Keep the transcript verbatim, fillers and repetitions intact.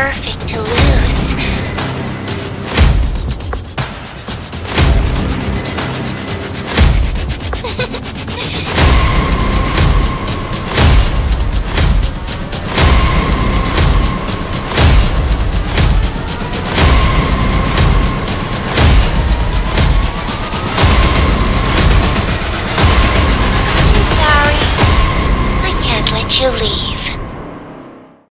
perfect to lose.